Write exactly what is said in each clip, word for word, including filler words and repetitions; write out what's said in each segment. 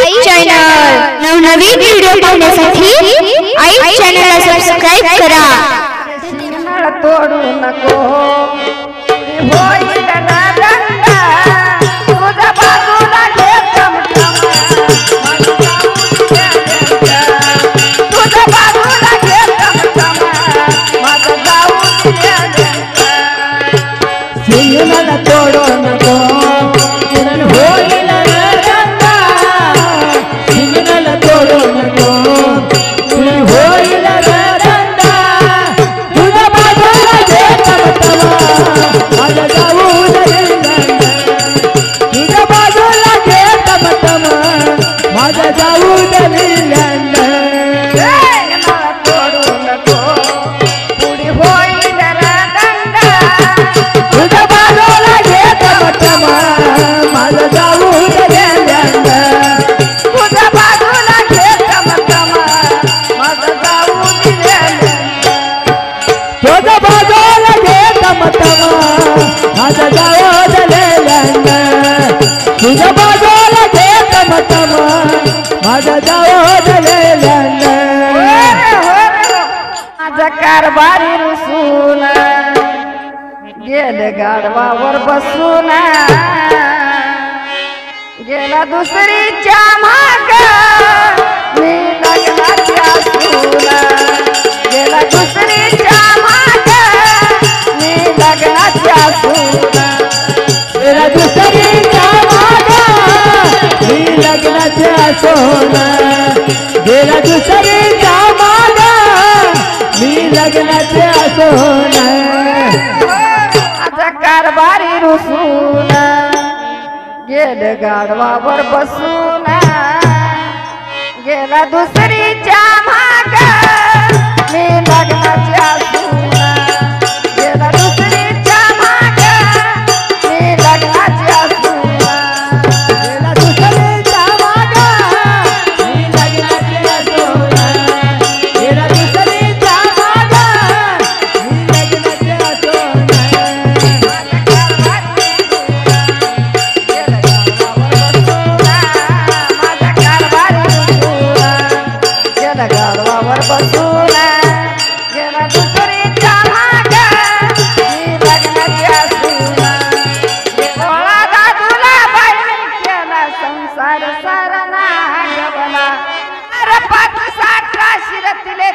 आई channel नवनवीन video पाहण्यासाठी आई चॅनलला सबस्क्राइब करा। सीमा तोडू नको होई तनागंगा तुझा बाजूला घे तमतमा तुझा बाजूला घे तमतमा माझा जाऊ तनागंगा सीमा तोडू नको होई कारभारी रुसून गेले गाढवावर बसून गेला दुसरीच्या माग मी लग्नाच्या सून गेला दुसरीच्या माग मी लग्नाच्या सून गेला दुसरीच्या माग मी लग्नाच्या सून गेला दुसरीच्या माग लग्नाच्या सून माझा कारभारी रुसून गेले गाढवावर बसून गेला दुसरीच्या माग मी लग्नाच्या सून गेला दुसरीच्या माग मी लग्नाच्या सून गेला दुसरीच्या माग मी लग्नाच्या सून गेला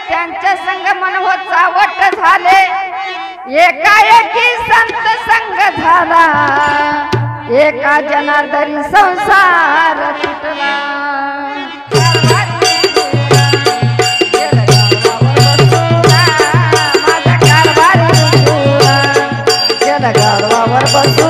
त्यांच्या संग मनोचावट झाले एकाएकी संत संग झाला एका जनार्दन संसार तुटला माझा कारभारी रुसून गेला गाढवावर बसून।